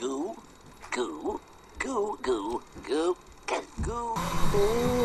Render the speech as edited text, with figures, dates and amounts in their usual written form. Goo, goo, goo, goo, goo, goo.